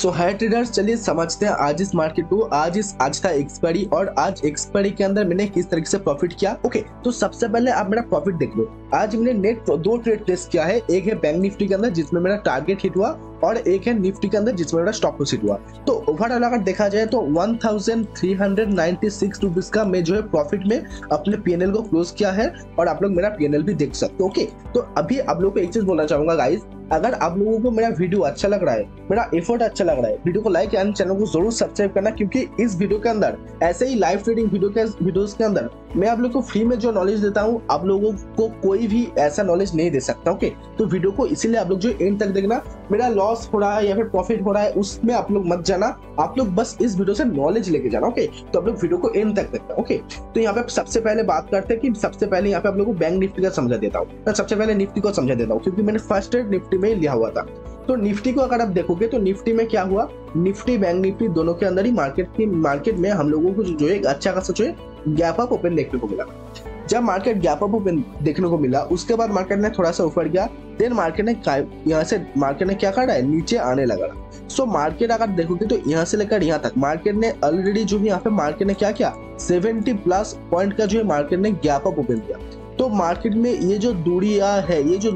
सो हाय traders, चलिए समझते हैं आज इस मार्केट को, आज का एक्सपायरी और आज एक्सपायरी के अंदर मैंने किस तरीके से प्रॉफिट किया। ओके, तो सबसे पहले आप मेरा प्रॉफिट देख लो। आज मैंने नेट दो ट्रेड प्लेस किया है, एक है बैंक निफ्टी के अंदर जिसमें मेरा टारगेट हिट हुआ और एक है निफ्टी के अंदर जिसमें मेरा स्टॉप लॉस हिट हुआ। तो ओवरऑल अगर देखा जाए तो 1396 रुपीस का मैं जो है प्रॉफिट में अपने पीएनएल को क्लोज किया है और आप लोग मेरा पीएनएल भी देख सकते हो। ओके, तो अभी आप लोगों को एक चीज बोलना चाहूंगा गाइस, अगर आप लोगों को मेरा वीडियो अच्छा लग रहा है, मेरा एफर्ट अच्छा लग रहा है, वीडियो को लाइक एंड चैनल को जरूर सब्सक्राइब करना, क्योंकि इस वीडियो के अंदर ऐसे ही लाइव ट्रेडिंग वीडियोस के अंदर मैं आप लोगों को फ्री में जो नॉलेज देता हूं आप लोगों को कोई भी ऐसा नॉलेज नहीं दे सकता। ओके, तो वीडियो को इसीलिए आप लोग जो एंड तक देखना। मेरा लॉस हो रहा है या फिर प्रॉफिट हो रहा है उसमें आप लोग मत जाना, आप लोग बस इस वीडियो से नॉलेज लेके जाना। ओके, तो आप लोग वीडियो को एंड तक देखना। ओके, तो यहाँ पे सबसे पहले बात करते हैं कि सबसे पहले यहाँ पे आप लोगों को बैंक निफ्टी का समझा देता हूँ। मैं सबसे पहले निफ्टी को समझा देता हूँ क्योंकि मैंने फर्स्ट ट्रेड निफ्टी में लिया हुआ था। तो निफ्टी को अगर आप देखोगे तो निफ्टी में क्या हुआ, निफ्टी बैंक निफ्टी दोनों के अंदर ही मार्केट में हम लोगों को जो है एक अच्छा खासा जो है गैप अप ओपन देखने को मिला। जब मार्केट गैप अप ओपन देखने को मिला उसके बाद मार्केट ने थोड़ा सा ऊपर गया, देन मार्केट ने यहाँ से मार्केट ने क्या कर रहा है, नीचे आने लगा। सो मार्केट अगर देखोगे तो यहाँ से लेकर यहाँ तक मार्केट ने ऑलरेडी जो है यहाँ पे मार्केट ने क्या किया, 70+ पॉइंट का जो है मार्केट ने गैप अप ओपन किया। तो मार्केट में ये जो दूरियां है, ये जो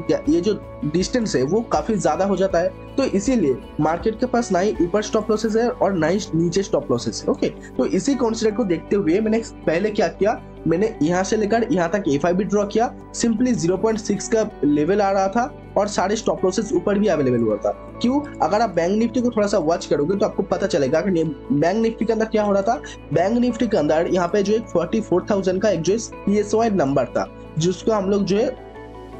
डिस्टेंस है वो काफी ज्यादा हो जाता है, तो इसीलिए मार्केट के पास ना ही ऊपर स्टॉप लॉसेस है और ना ही नीचे स्टॉप लॉसेस है। ओके, तो इसी कॉन्सेप्ट को देखते हुए मैंने पहले क्या किया, मैंने यहाँ से लेकर यहाँ तक एफआईबी ड्रॉ किया। सिंपली 0.6 का लेवल आ रहा था और सारे स्टॉप लॉसेस ऊपर भी अवेलेबल हुआ था। क्यों, अगर आप बैंक निफ्टी को थोड़ा सा वॉच करोगे तो आपको पता चलेगा कि बैंक निफ्टी के अंदर क्या हो रहा था। बैंक निफ्टी के अंदर यहाँ पे जो है 44,000 का एक जो PSY नंबर था, जिसको हम लोग जो है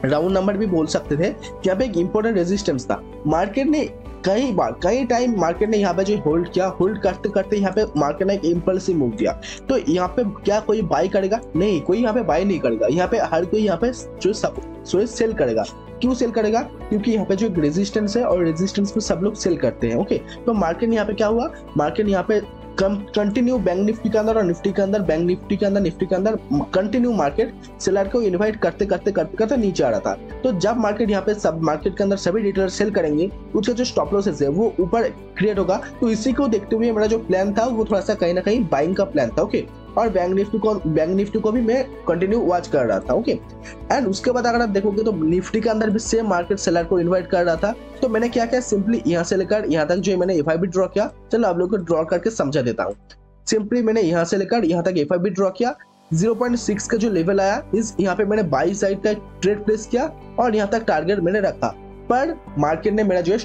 राउंड नंबर भी बोल सकते थे। यहाँ पे एक इंपॉर्टेंट रेजिस्टेंस था, मार्केट ने कई टाइम मार्केट ने यहाँ पे जो होल्ड किया, होल्ड करते करते यहाँ पे मार्केट ने एक इंपल्सिव मूव दिया। तो यहाँ पे क्या कोई बाई करेगा, नहीं, कोई यहाँ पे बाई नहीं करेगा, यहाँ पे हर कोई यहाँ पे जो सब सेल करेगा। क्यों सेल करेगा, क्योंकि यहाँ पे जो रेजिस्टेंस है और रेजिस्टेंस पे सब लोग सेल करते हैं। ओके, तो मार्केट यहाँ पे क्या हुआ, मार्केट यहाँ पे कंटिन्यू बैंक निफ्टी के अंदर और निफ्टी के अंदर, बैंक निफ्टी के अंदर निफ्टी के अंदर कंटिन्यू मार्केट सेलर को इनवाइट करते करते नीचे आ रहा था। तो जब मार्केट यहाँ पे सब मार्केट के अंदर सभी रिटेलर सेल करेंगे, उसका जो स्टॉप लॉसेस है वो ऊपर क्रिएट होगा। तो इसी को देखते हुए मेरा जो प्लान था वो थोड़ा सा कहीं ना कहीं बाइंग का प्लान था। ओके, और बैंक निफ्टी को भी मैं कंटिन्यू वॉच कर रहा था। ओके, एंड उसके बाद अगर आप देखोगे तो निफ्टी के अंदर भी सेम मार्केट सेलर को इनवाइट कर रहा था। तो मैंने क्या किया, सिंपली यहाँ से लेकर यहाँ तक जो है मैंने एफआईबी ड्रॉ किया। चलो आप लोग को ड्रॉ करके समझा देता हूँ। सिंपली मैंने यहाँ से लेकर यहाँ तक एफआईबी ड्रॉ किया, 0.6 का जो लेवल आया इस यहाँ पे मैंने बाई साइड का ट्रेड प्लेस किया और यहाँ तक टारगेट मैंने रखा, पर मार्केट ने मेरा जो है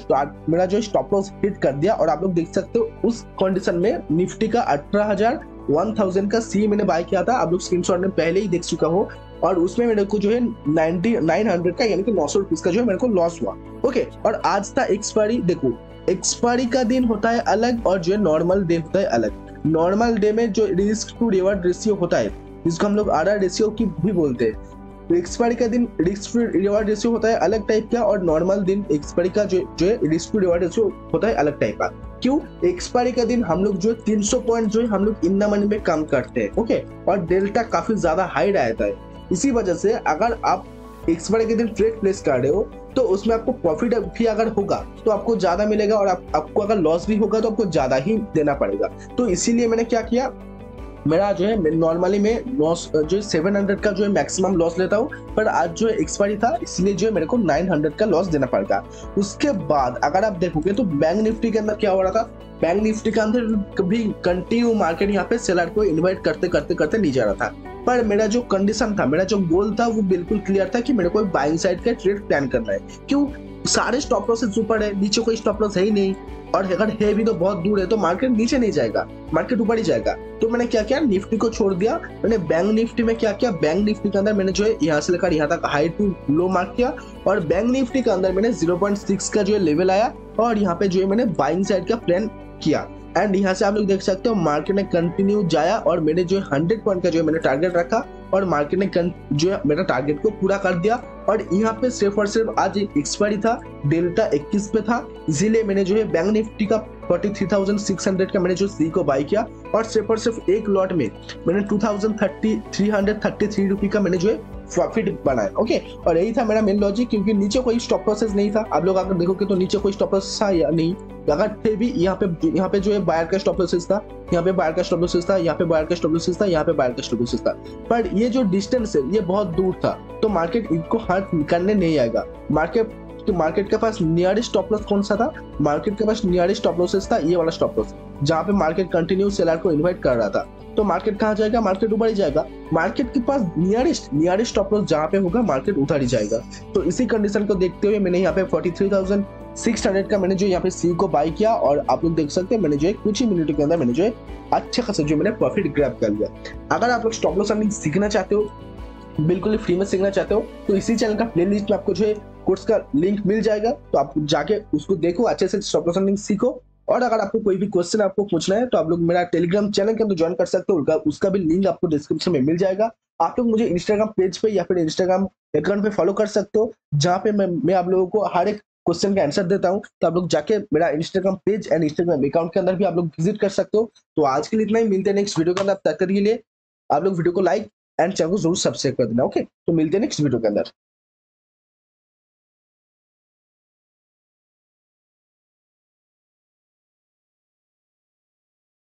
स्टॉप लॉस हिट कर दिया। और आप लोग देख सकते हो उस कंडीशन में निफ्टी का 18,000 का सी मैंने बाय किया था, आप लोग स्क्रीनशॉट में पहले ही देख चुका हो। और उसमें मेरे को जो है 900 का यानी कि 900 रुपीस का जो है मेरे को लॉस हुआ। ओके, और आज था एक्सपायरी। देखो, एक्सपायरी का दिन होता है अलग और जो है नॉर्मल डे होता है अलग। नॉर्मल डे में जो रिस्क टू रिवॉर्ड रेशियो होता है, जिसको हम लोग आरआर रेशियो की भी बोलते हैं, एक्सपायरी का दिन रिस्क टू रिवॉर्ड रेशियो होता है अलग टाइप का, और नॉर्मल दिन एक्सपायरी का जो है रिस्क टू रिवॉर्ड रेशियो होता है अलग टाइप का। क्यों, एक्सपायरी का दिन हम लोग जो 300 पॉइंट जो है हम लोग इन द मनी में काम करते हैं। ओके, और डेल्टा काफी ज्यादा हाई रहता है। इसी वजह से अगर आप एक्सपायरी के दिन ट्रेड प्लेस कर रहे हो तो उसमें आपको प्रॉफिट भी अगर होगा तो आपको ज्यादा मिलेगा, और आपको अगर लॉस भी होगा तो आपको ज्यादा ही देना पड़ेगा। तो इसीलिए मैंने क्या किया, मेरा जो है नॉर्मली मैं लॉस जो 700 का जो है मैक्सिमम लॉस लेता हूँ, पर आज जो है एक्सपायरी था इसलिए जो है मेरे को 900 का लॉस देना पड़ता। उसके बाद अगर आप देखोगे तो बैंक निफ्टी के अंदर क्या हो रहा था, बैंक निफ्टी के अंदर भी कंटिन्यू मार्केट यहाँ पे सेलर को इन्वाइट करते नीचे आ रहा था। पर मेरा जो कंडीशन था, मेरा जो गोल था वो बिल्कुल क्लियर था कि मेरे को बाइंग साइड का ट्रेड प्लान करना है। क्यों, सारे स्टॉप लॉसेस ऊपर है, नीचे कोई स्टॉप लॉस है ही नहीं, और अगर है भी तो बहुत दूर है, तो मार्केट नीचे नहीं जाएगा, मार्केट ऊपर ही जाएगा। तो मैंने क्या किया, निफ्टी को छोड़ दिया। मैंने बैंक निफ्टी में क्या किया, बैंक निफ्टी के अंदर मैंने जो है यहाँ से लेकर यहाँ तक हाई टू लो मार्क किया, और बैंक निफ्टी के अंदर मैंने 0.6 का जो है लेवल आया और यहाँ पे जो है मैंने बाइंग साइड का प्लान किया। एंड यहाँ से आप लोग देख सकते हो मार्केट ने कंटिन्यू जाया और मैंने जो 100 पॉइंट का जो है मैंने टारगेट रखा और मार्केट ने जो है मेरा टारगेट को पूरा कर दिया। और यहाँ पे सिर्फ और सिर्फ आज एक्सपायरी था, डेल्टा 21 पे था, इसीलिए मैंने जो है बैंक निफ्टी का 43,600 का मैंने जो सी को बाई किया, और सिर्फ एक लॉट में मैंने 2,333 रुपये का मैंने जो है प्रॉफिट बनाए। ओके, और यही था मेरा मेन लॉजिक, क्योंकि नीचे कोई स्टॉप लॉसेस नहीं था। आप लोग अगर देखोगे तो नीचे कोई स्टॉप लॉस था या नहीं, अगर फिर भी यहाँ पे जो है बायर का स्टॉप लॉसेस था, यहाँ पे बायर का स्टॉप लॉसेस था, यहाँ पे बायर का स्टॉप लॉसेस था, यहाँ पे बायर का स्टॉप लॉसेस था, पर ये जो डिस्टेंस है ये बहुत दूर था, तो मार्केट इनको हार्ड करने नहीं आएगा। मार्केट के पास नियरेस्ट स्टॉप लॉस कौन सा था? मार्केट के पास नियरेस्ट स्टॉप लॉसेस था ये वाला स्टॉप लॉस, जहाँ पे मार्केट कंटिन्यू सेलर को इन्वाइट कर रहा था। तो मार्केट कहाँ जाएगा? मार्केट ऊपर ही जाएगा। मार्केट के पास नियरेस्ट स्टॉप लॉस जहाँ पे होगा मार्केट उधर ही जाएगा। तो इसी कंडीशन को देखते हुए मैंने यहाँ पे 43,600 का मैंने जो यहाँ पे सी को बाई किया, और आप लोग देख सकते हैं मैंने जो है कुछ ही मिनट के अंदर मैंने जो है अच्छा खासा जो मैंने प्रॉफिट ग्रैब कर लिया। अगर आप लोग स्टॉप लॉस अर्निंग सीखना चाहते हो, बिल्कुल फ्री में सीखना चाहते हो, तो इसी चैनल का प्ले लिस्ट में आपको जो है कोर्स का लिंक मिल जाएगा, तो आप जाके उसको देखो, अच्छे से स्टॉप लॉस अर्निंग सीखो। और अगर आपको कोई भी क्वेश्चन आपको पूछना है तो आप लोग मेरा टेलीग्राम चैनल के अंदर ज्वाइन कर सकते हो, उसका भी लिंक आपको डिस्क्रिप्शन में मिल जाएगा। आप लोग मुझे इंस्टाग्राम पेज पे या फिर इंस्टाग्राम अकाउंट पे फॉलो कर सकते हो, जहाँ पे मैं आप लोगों को हर एक क्वेश्चन का आंसर देता हूँ। तो आप लोग जाके मेरा Instagram page and Instagram account के अंदर भी आप लोग विजिट कर सकते हो। तो आज के लिए इतना ही, मिलते हैं नेक्स्ट वीडियो के अंदर। तब तक के लिए आप लोग वीडियो को लाइक एंड चैनल को जरूर सब्सक्राइब कर देना। ओके, तो मिलते हैं नेक्स्ट वीडियो के अंदर।